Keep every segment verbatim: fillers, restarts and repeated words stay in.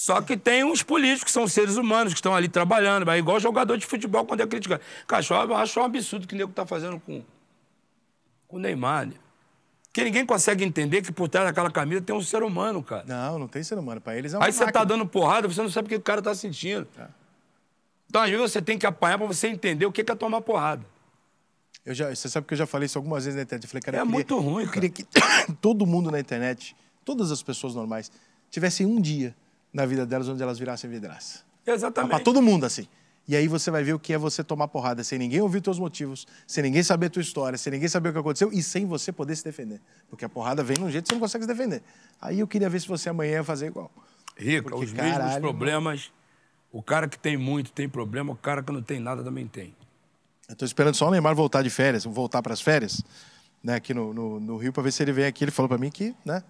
Só que tem uns políticos que são seres humanos, que estão ali trabalhando, é igual jogador de futebol quando é criticado. Cachorro, eu acho um absurdo o que o nego tá fazendo com o Neymar, né? Porque ninguém consegue entender que por trás daquela camisa tem um ser humano, cara. Não, não tem ser humano. Pra eles é uma Aí máquina. Você tá dando porrada, você não sabe o que o cara tá sentindo. Tá. Então, às vezes, você tem que apanhar pra você entender o que é tomar porrada. Eu já, você sabe que eu já falei isso algumas vezes na internet. Eu falei, cara, é eu queria, muito ruim, eu queria cara. que todo mundo na internet, todas as pessoas normais, tivessem um dia na vida delas onde elas virassem vidraça. Exatamente. Pra todo mundo, assim. E aí você vai ver o que é você tomar porrada sem ninguém ouvir teus motivos, sem ninguém saber a tua história, sem ninguém saber o que aconteceu e sem você poder se defender. Porque a porrada vem de um jeito que você não consegue se defender. Aí eu queria ver se você amanhã ia fazer igual. Rica, Porque, os caralho, mesmos problemas, mano. O cara que tem muito tem problema, o cara que não tem nada também tem. Eu tô esperando só o Neymar voltar de férias, voltar para as férias, né, aqui no, no, no Rio, para ver se ele vem aqui. Ele falou para mim que, né,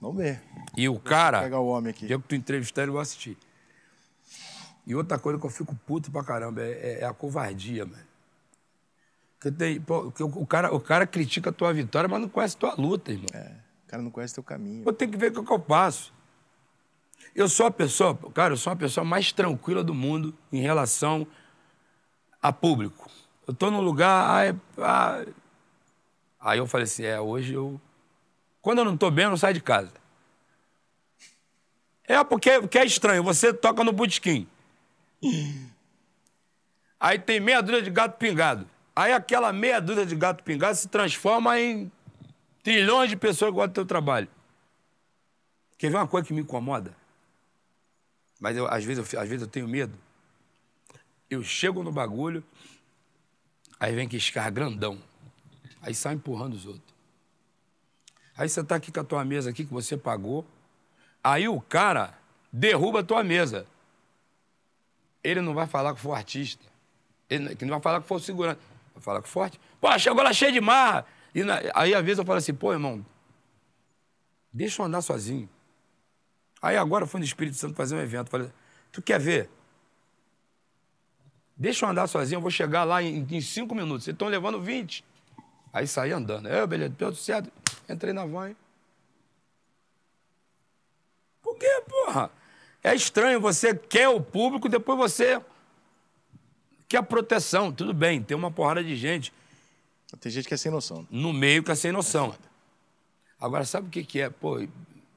vamos ver. E o Deixa cara, pegar o homem aqui. Eu que tu entrevistar, ele vai assistir. E outra coisa que eu fico puto pra caramba é, é a covardia, mano. Porque tem, pô, o, cara, o cara critica a tua vitória, mas não conhece a tua luta, irmão. É, o cara não conhece o teu caminho. Pô, tem que ver o que eu passo. Eu sou a pessoa, cara, eu sou a pessoa mais tranquila do mundo em relação a público. Eu tô num lugar, aí, aí eu falei assim, é, hoje eu... Quando eu não tô bem, eu não saio de casa. É, porque, porque é estranho, você toca no botequim. Aí tem meia dúzia de gato pingado. Aí aquela meia dúzia de gato pingado se transforma em trilhões de pessoas que gostam do teu trabalho. Quer ver uma coisa que me incomoda? Mas eu, às, vezes eu, às vezes eu tenho medo. Eu chego no bagulho, aí vem que escarra grandão. Aí sai empurrando os outros. Aí você tá aqui com a tua mesa aqui que você pagou. Aí o cara derruba a tua mesa. Ele não vai falar que foi artista. Ele não vai falar que foi segurança. Vai falar que foi forte. Pô, chegou lá cheio de marra. E na... Aí, às vezes, eu falo assim, pô, irmão, deixa eu andar sozinho. Aí, agora, eu fui no Espírito Santo fazer um evento. Falei, tu quer ver? Deixa eu andar sozinho, eu vou chegar lá em, em cinco minutos. Vocês estão levando vinte. Aí, saí andando. É, beleza, deu certo. Entrei na van. Por quê, porra? É estranho, você quer o público, depois você quer proteção. Tudo bem, tem uma porrada de gente. Tem gente que é sem noção. Né? No meio que é sem noção. É. Agora, sabe o que que é? Pô,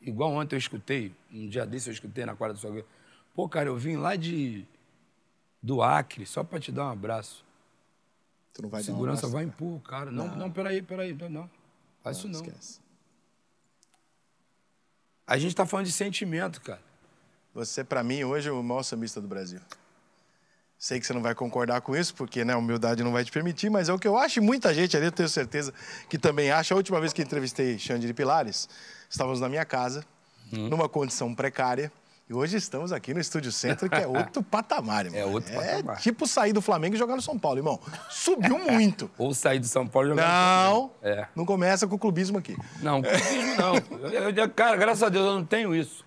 igual ontem eu escutei, um dia desse eu escutei na quadra do Sócrates. Pô, cara, eu vim lá de, do Acre só pra te dar um abraço. Tu não vai dar um abraço? Segurança vai empurrar o cara. Não, não, não, peraí, peraí, não. Faz isso não. Esquece. A gente tá falando de sentimento, cara. Você, para mim, hoje é o maior sambista do Brasil. Sei que você não vai concordar com isso, porque né, a humildade não vai te permitir, mas é o que eu acho e muita gente ali, eu tenho certeza, que também acha. A última vez que entrevistei Xande de Pilares, estávamos na minha casa, hum. numa condição precária, e hoje estamos aqui no Estúdio Centro, que é outro patamar, irmão. É outro patamar. É tipo sair do Flamengo e jogar no São Paulo, irmão. Subiu muito. Ou sair do São Paulo e jogar não, no São Paulo. Não, é. Não começa com o clubismo aqui. Não, clubismo não. Eu, eu, cara, graças a Deus, eu não tenho isso.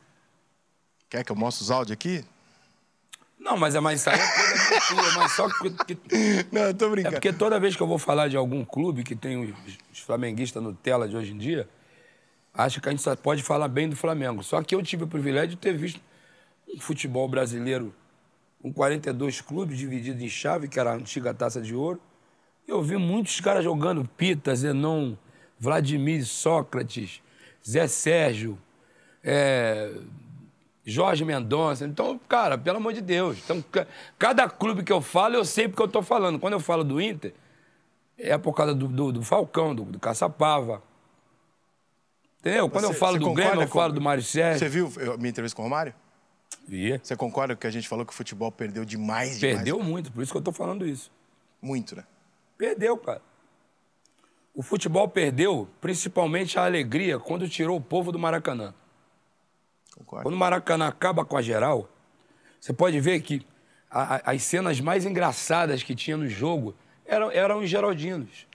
Quer que eu mostre os áudios aqui? Não, mas é mais isso aí é coisa sua, mas só que, que... Não, eu tô brincando. É porque toda vez que eu vou falar de algum clube que tem os, os flamenguistas Nutella de hoje em dia, acho que a gente só pode falar bem do Flamengo. Só que eu tive o privilégio de ter visto um futebol brasileiro com quarenta e dois clubes dividido em chave, que era a antiga Taça de Ouro. Eu vi muitos caras jogando Pita, Zenon, Vladimir, Sócrates, Zé Sérgio, é... Jorge Mendonça. Então, cara, pelo amor de Deus. Então, cada clube que eu falo, eu sei porque eu estou falando. Quando eu falo do Inter, é por causa do, do, do Falcão, do, do Caçapava. Entendeu? Quando você, eu falo do Grêmio, eu com... falo do Mário Sérgio. Você viu a minha entrevista com o Romário? Vi. Você concorda com o que a gente falou que o futebol perdeu demais? Perdeu demais, muito, por isso que eu estou falando isso. Muito, né? Perdeu, cara. O futebol perdeu principalmente a alegria quando tirou o povo do Maracanã. Concordo. Quando o Maracanã acaba com a geral, você pode ver que a, a, as cenas mais engraçadas que tinha no jogo eram, eram os geraldinos.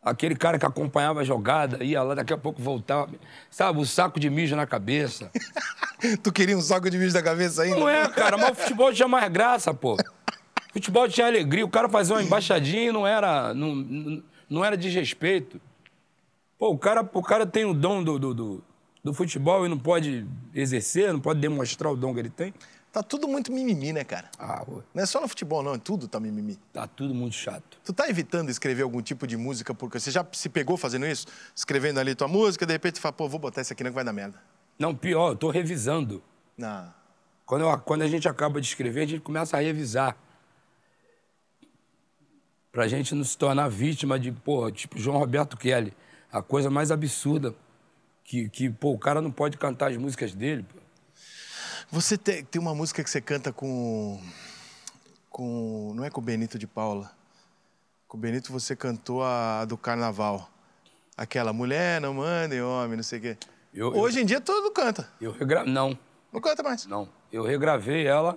Aquele cara que acompanhava a jogada, ia lá, daqui a pouco voltava. Sabe, o saco de mijo na cabeça. Tu queria um saco de mijo na cabeça ainda? Não é, cara, mas o futebol tinha mais graça, pô. O futebol tinha alegria, o cara fazia uma embaixadinha e não era, não, não, não era desrespeito. Pô, o cara, o cara tem o dom do... do, do do futebol e não pode exercer, não pode demonstrar o dom que ele tem. Tá tudo muito mimimi, né, cara? Ah, ué. Não é só no futebol, não. Tudo tá mimimi. Tá tudo muito chato. Tu tá evitando escrever algum tipo de música porque você já se pegou fazendo isso? Escrevendo ali tua música, de repente tu fala, pô, vou botar isso aqui, não que vai dar merda. Não, pior, eu tô revisando. Ah. Quando, eu, quando a gente acaba de escrever, a gente começa a revisar. Pra gente não se tornar vítima de, pô, tipo João Roberto Kelly. A coisa mais absurda que, que pô, o cara não pode cantar as músicas dele, pô. Você tem, tem uma música que você canta com, com... Não é com o Benito de Paula. Com o Benito você cantou a, a do Carnaval. Aquela, mulher não manda e homem, não sei o quê. Eu, Hoje eu, em dia todo canta. Eu regra... Não. Não canta mais? Não. Eu regravei ela.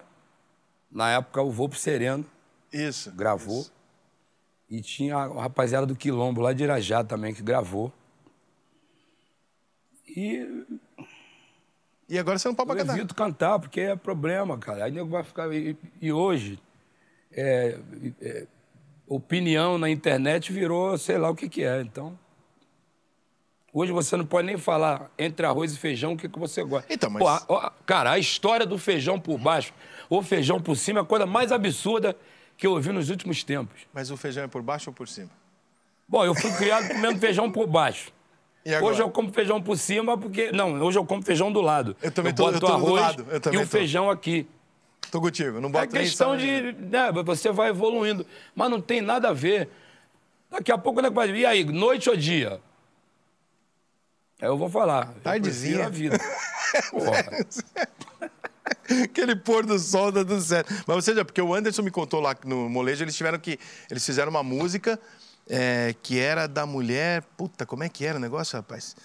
Na época o Vou Pro Sereno. Isso. Gravou. Isso. E tinha a rapaziada do Quilombo, lá de Irajá também, que gravou. E... E agora você não pode cantar. Eu evito cantar, porque é problema, cara. Aí o nego vai ficar... E, e hoje, é, é, opinião na internet virou sei lá o que que é, então... Hoje você não pode nem falar entre arroz e feijão o que que você gosta. Então, mas... Pô, ó, cara, a história do feijão por baixo ou feijão por cima é a coisa mais absurda que eu ouvi nos últimos tempos. Mas o feijão é por baixo ou por cima? Bom, eu fui criado comendo feijão por baixo. Hoje eu como feijão por cima porque... Não, hoje eu como feijão do lado. Eu também eu tô, boto eu tô arroz do lado. Eu também e o tô. feijão aqui. Tô contigo, não boto nem sal. É questão de... Né, você vai evoluindo. Mas não tem nada a ver. Daqui a pouco... Né, e aí, noite ou dia? Aí eu vou falar. Tardezinha. Eu prefiro a vida. Porra. Aquele pôr do sol dando certo. Mas você já... Porque o Anderson me contou lá no Molejo, eles tiveram que... Eles fizeram uma música... É, que era da mulher... Puta, como é que era o negócio, rapaz?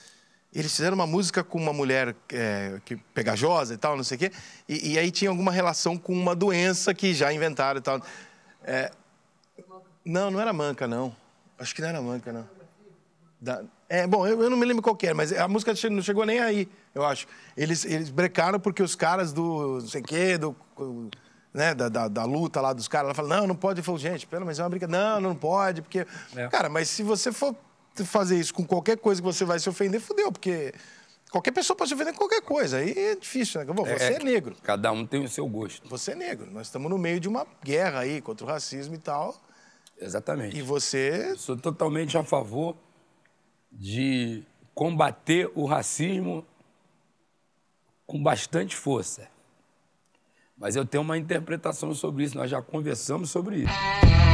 Eles fizeram uma música com uma mulher é, que, pegajosa e tal, não sei o quê. E, e aí tinha alguma relação com uma doença que já inventaram e tal. É, não, não era manca, não. Acho que não era manca, não. Da, é, bom, eu, eu não me lembro qual que era, mas a música não chegou nem aí, eu acho. Eles, eles brecaram porque os caras do não sei o quê, do... Né, da, da, da luta lá dos caras, ela fala, não, não pode. Eu falo, gente, pelo menos é uma brincadeira. Não, não pode, porque... É. Cara, mas se você for fazer isso com qualquer coisa que você vai se ofender, fudeu, porque qualquer pessoa pode se ofender com qualquer coisa. Aí é difícil, né? Bom, é, você é negro. Cada um tem o seu gosto. Você é negro. Nós estamos no meio de uma guerra aí contra o racismo e tal. Exatamente. E você... Eu sou totalmente a favor de combater o racismo com bastante força. Mas eu tenho uma interpretação sobre isso, nós já conversamos sobre isso.